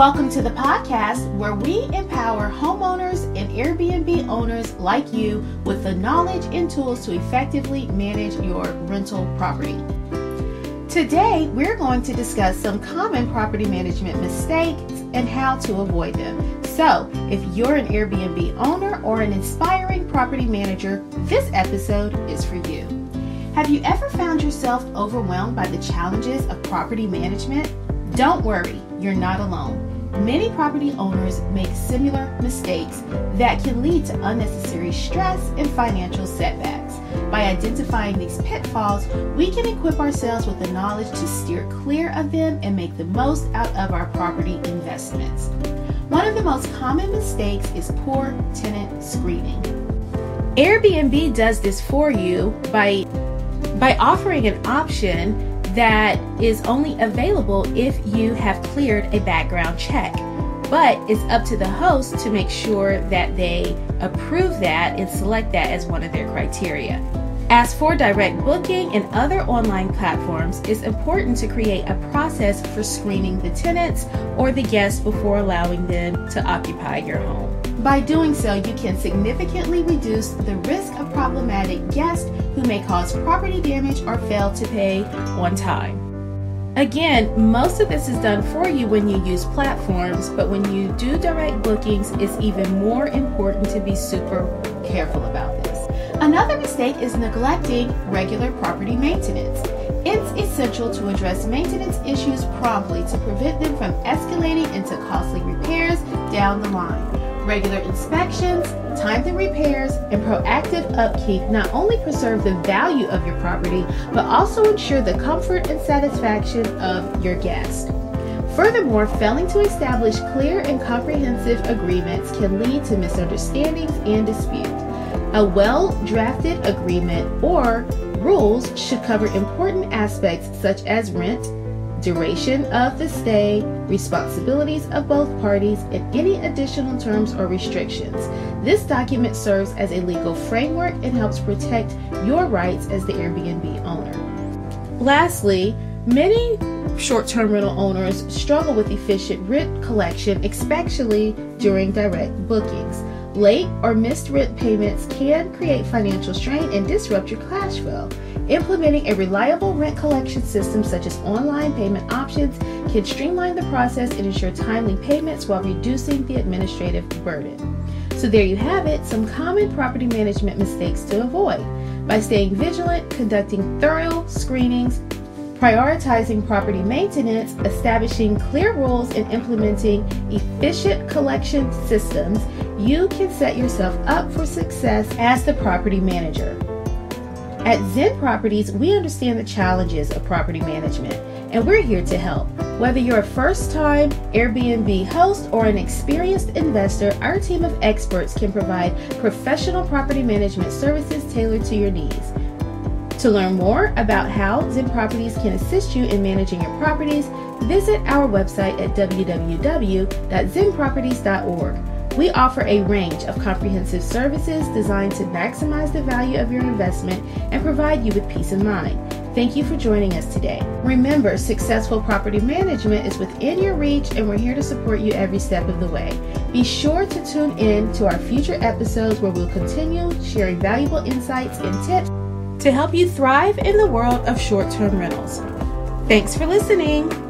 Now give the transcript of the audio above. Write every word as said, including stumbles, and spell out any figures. Welcome to the podcast where we empower homeowners and Airbnb owners like you with the knowledge and tools to effectively manage your rental property. Today, we're going to discuss some common property management mistakes and how to avoid them. So, if you're an Airbnb owner or an inspiring property manager, this episode is for you. Have you ever found yourself overwhelmed by the challenges of property management? Don't worry, you're not alone. Many property owners make similar mistakes that can lead to unnecessary stress and financial setbacks. By identifying these pitfalls, we can equip ourselves with the knowledge to steer clear of them and make the most out of our property investments. One of the most common mistakes is poor tenant screening. Airbnb does this for you by, by offering an option that is only available if you have cleared a background check, but it's up to the host to make sure that they approve that and select that as one of their criteria. As for direct booking and other online platforms, it's important to create a process for screening the tenants or the guests before allowing them to occupy your home. By doing so, you can significantly reduce the risk of problematic guests who may cause property damage or fail to pay on time. Again, most of this is done for you when you use platforms, but when you do direct bookings, it's even more important to be super careful about this. Another mistake is neglecting regular property maintenance. It's essential to address maintenance issues promptly to prevent them from escalating into costly repairs down the line. Regular inspections, timely repairs, and proactive upkeep not only preserve the value of your property, but also ensure the comfort and satisfaction of your guests. Furthermore, failing to establish clear and comprehensive agreements can lead to misunderstandings and dispute. A well-drafted agreement or rules should cover important aspects such as rent, duration of the stay, responsibilities of both parties, and any additional terms or restrictions. This document serves as a legal framework and helps protect your rights as the Airbnb owner. Lastly, many short-term rental owners struggle with efficient rent collection, especially during direct bookings. Late or missed rent payments can create financial strain and disrupt your cash flow. Implementing a reliable rent collection system such as online payment options can streamline the process and ensure timely payments while reducing the administrative burden. So there you have it, some common property management mistakes to avoid. By staying vigilant, conducting thorough screenings, prioritizing property maintenance, establishing clear rules, and implementing efficient collection systems, you can set yourself up for success as the property manager. At Zen Properties, we understand the challenges of property management, and we're here to help. Whether you're a first-time Airbnb host or an experienced investor, our team of experts can provide professional property management services tailored to your needs. To learn more about how Zen Properties can assist you in managing your properties, visit our website at w w w dot zen properties dot org. We offer a range of comprehensive services designed to maximize the value of your investment and provide you with peace of mind. Thank you for joining us today. Remember, successful property management is within your reach, and we're here to support you every step of the way. Be sure to tune in to our future episodes where we'll continue sharing valuable insights and tips to help you thrive in the world of short-term rentals. Thanks for listening.